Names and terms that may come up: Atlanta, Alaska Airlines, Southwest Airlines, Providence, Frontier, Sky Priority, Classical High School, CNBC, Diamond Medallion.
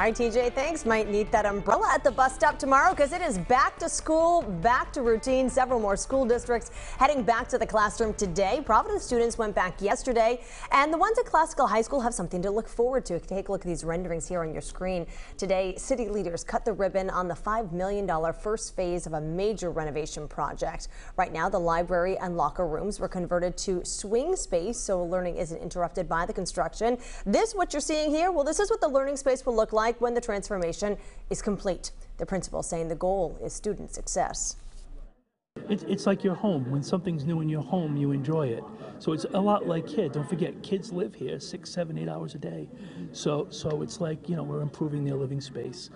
All right, TJ, thanks. Might need that umbrella at the bus stop tomorrow because it is back to school, back to routine. Several more school districts heading back to the classroom today. Providence students went back yesterday, and the ones at Classical High School have something to look forward to. Take a look at these renderings here on your screen. Today, city leaders cut the ribbon on the $5 million first phase of a major renovation project. Right now, the library and locker rooms were converted to swing space so learning isn't interrupted by the construction. This, what you're seeing here, well, this is what the learning space will look like when the transformation is complete. The principal saying the goal is student success. It's like your home. When something's new in your home, you enjoy it. So it's a lot like kids. Don't forget, kids live here 6, 7, 8 hours a day. So it's like, you know, we're improving their living space.